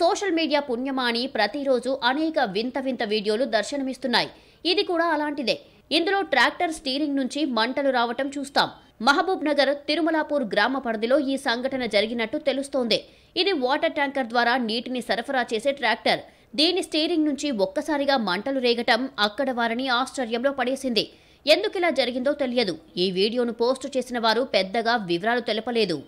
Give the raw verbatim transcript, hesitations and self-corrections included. Social media పుణ్యమాని ప్రతిరోజు అనేక వింత వింత వీడియోలు దర్శనమిస్తున్నాయి. ఇది కూడా అలాంటిదే. ఇందులో ట్రాక్టర్ స్టీరింగ్ నుంచి మంటలు రావటం చూస్తాం. మహబూబ్ నగర్ తిరుమలాపూర్ గ్రామ పరిధిలో ఈ సంఘటన జరిగినట్టు తెలుస్తోంది. ఇది వాటర్ ట్యాంకర్ ద్వారా నీటిని సరఫరా చేసే ట్రాక్టర్. దీని స్టీరింగ్ నుంచి ఒక్కసారిగా మంటలు రేగటం అక్కడ వారిని ఆశ్చర్యంలో పడేసింది. ఎందుకిలా జరిగిందో తెలియదు. ఈ వీడియోను పోస్ట్ చేసిన వారు పెద్దగా వివరాలు తెలపలేదు.